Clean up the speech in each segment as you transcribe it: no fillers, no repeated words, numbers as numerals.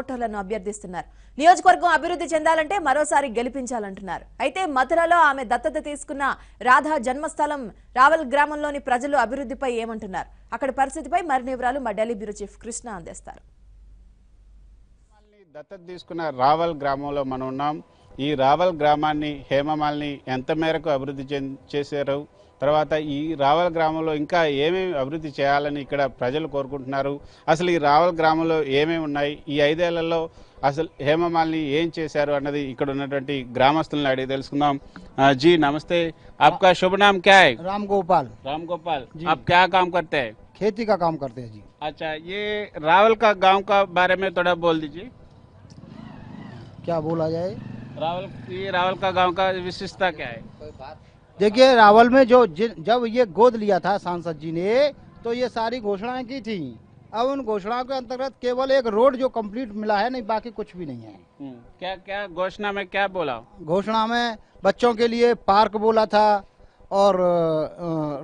సపోర్టర్లను అభ్యర్థిస్తున్నారు. నియోజకవర్గం అభివృద్ధి చెందాలంటే మరోసారి గెలిపించాలంటున్నారు. అయితే మథురలో ఆమె దత్తత తీసుకున్న రాధా జన్మస్థలం రావల్ గ్రామంలోని ప్రజలు అభివృద్ధిపై ఏమంటున్నారు? అక్కడ పరిస్థితిపై మరిన్ని వివరాలు మా ఢిల్లీ బ్యూరో చీఫ్ కృష్ణ అందిస్తారు. దత్తత తీసుకున్న రావల్ గ్రామంలో మనం ఉన్నాం. ఈ రావల్ గ్రామాన్ని హేమమాలిని ఎంత మేరకు అభివృద్ధి చేశారు, తర్వాత ఈ రావల్ గ్రామంలో ఇంకా ఏమేమి అభివృద్ధి చేయాలని ఇక్కడ ప్రజలు కోరుకుంటున్నారు, అసలు ఈ రావల్ గ్రామంలో ఏమేమి ఉన్నాయి, ఈ 5 ఏళ్లలో అసలు హేమమాలిని ఏం చేశారు అన్నది ఇక్కడ ఉన్నటువంటి గ్రామస్తులను అడిగి తెలుసుకుందాం. జీ నమస్తే, ఆప్కా శుభనామ క్యా? రామగోపాల్. రామగోపాల్, ఆప్ క్యా కామ్ కర్తే? खेती का काम करते हैं जी. अच्छा, ये रावल का गांव का बारे में थोड़ा बोल दीजिए. क्या बोला जाए? रावल, ये रावल का गांव का विशेषता क्या है? देखिए, रावल में जब ये गोद लिया था सांसद जी ने, तो ये सारी घोषणाएं की थी. अब उन घोषणाओं के अंतर्गत केवल एक रोड जो कंप्लीट मिला है, नहीं बाकी कुछ भी नहीं है. क्या क्या घोषणा में क्या बोला? घोषणा में बच्चों के लिए पार्क बोला था, और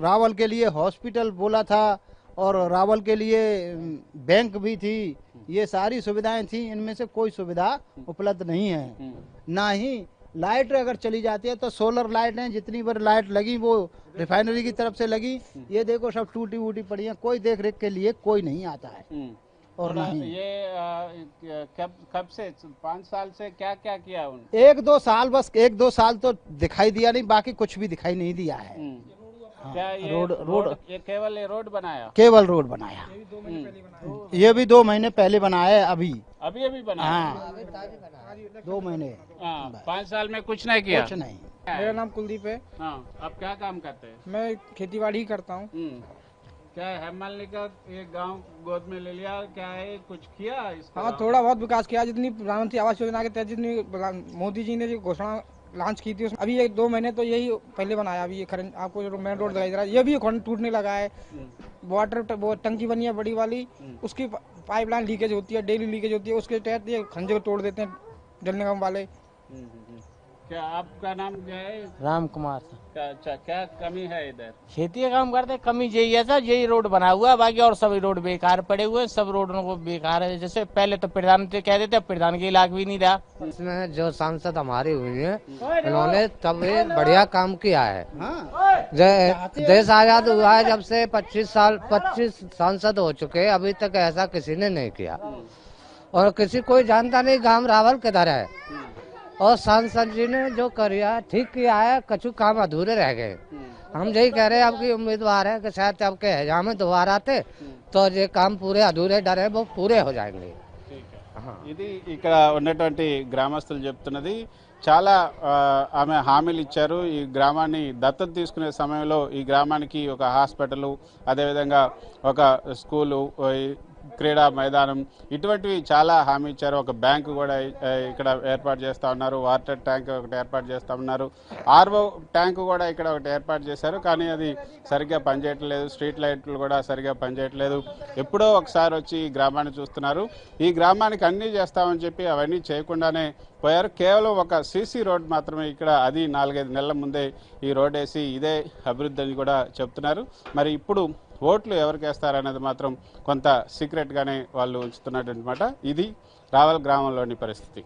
रावल के लिए हॉस्पिटल बोला था, और रावल के लिए बैंक भी थी. ये सारी सुविधाएं थी, इनमें से कोई सुविधा उपलब्ध नहीं है. ना ही लाइट अगर चली जाती है तो सोलर लाइट है, जितनी बार लाइट लगी वो रिफाइनरी की तरफ से लगी. ये देखो सब टूटी वूटी पड़ी है, कोई देख रेख के लिए कोई नहीं आता है. और ना ही ये कब से 5 साल से क्या क्या किया उन्होंने? 1-2 साल, बस 1-2 साल तो दिखाई दिया, नहीं बाकी कुछ भी दिखाई नहीं दिया है. रोड ये केवल रोड बनाया, केवल रोड बनाया. ये भी 2 महीने पहले बनाया है, अभी बनाया. हाँ, 2 महीने. 5 साल में कुछ नहीं किया. कुछ नहीं. मेरा नाम कुलदीप है. आप क्या काम करते हैं? मैं खेतीबाड़ी करता हूँ. क्या हेममालिनी का ये गांव गोद में ले लिया, क्या है कुछ किया इसका? हाँ, थोड़ा बहुत विकास किया. जितनी प्रधानमंत्री आवास योजना के तहत जितनी मोदी जी ने जो घोषणा लॉन्च की थी, अभी 1-2 महीने तो यही पहले बनाया. अभी ये करंट आपको जो मेन रोड दिखाई दे रहा है, ये भी टूटने लगा है. वाटर टंकी बनी है बड़ी वाली, उसकी पाइपलाइन लीकेज होती है, डेली लीकेज होती है. उसके तहत ये खंजर तोड़ देते हैं जल निगम वाले. क्या आपका नाम क्या है? राम कुमार. अच्छा, क्या कमी है इधर? खेती का काम करते, कमी यही है सर, यही रोड बना हुआ है. बाकी और सभी रोड बेकार पड़े हुए हैं, सब रोडों को बेकार है. जैसे पहले तो प्रधानमंत्री कह देते, अब प्रधान के लायक भी नहीं रहा. इसमें जो सांसद हमारे हुए हैं, उन्होंने तब बढ़िया काम किया है. देश आजाद हुआ है जब से 25 सांसद हो चुके, अभी तक ऐसा किसी ने नहीं किया. और किसी कोई जानता नहीं गाँव रावल किधर है. और सांसद जी ने जो करिया ठीक किया है, कुछ काम अधूरे रह गए. हम यही कह रहे हैं, आपकी उम्मीदवार है कि शायद आपके हजा में दोबारा आते तो ये काम पूरे अधूरे डर है वो पूरे हो जाएंगे. ఇది ఇక్కడ ఉన్నటువంటి గ్రామస్తులు చెప్తున్నది. చాలా ఆమె హామీలు ఇచ్చారు. ఈ గ్రామాన్ని దత్తత తీసుకునే సమయంలో ఈ గ్రామానికి ఒక హాస్పిటల్, అదేవిధంగా ఒక స్కూలు, క్రీడా మైదానం, ఇటువంటివి చాలా హామీ ఇచ్చారు. ఒక బ్యాంకు కూడా ఇక్కడ ఏర్పాటు చేస్తూ ఉన్నారు. వాటర్ ట్యాంక్ ఒకటి ఏర్పాటు చేస్తూ ఉన్నారు. ఆర్ఓ ట్యాంకు కూడా ఇక్కడ ఒకటి ఏర్పాటు చేశారు, కానీ అది సరిగ్గా పనిచేయట్లేదు. స్ట్రీట్ లైట్లు కూడా సరిగ్గా పనిచేయట్లేదు. ఎప్పుడో ఒకసారి వచ్చి ఈ గ్రామాన్ని చూస్తున్నారు. ఈ గ్రామానికి అన్నీ చేస్తామని చెప్పి అవన్నీ చేయకుండానే పోయారు. కేవలం ఒక సీసీ రోడ్ మాత్రమే ఇక్కడ, అది 4-5 నెలల ముందే ఈ రోడ్ వేసి ఇదే అభివృద్ధి అని కూడా చెప్తున్నారు. మరి ఇప్పుడు ఓట్లు ఎవరికేస్తారనేది మాత్రం కొంత సీక్రెట్గానే వాళ్ళు ఉంచుతున్నట్టు అనమాట. ఇది రావల్ గ్రామంలోని పరిస్థితి.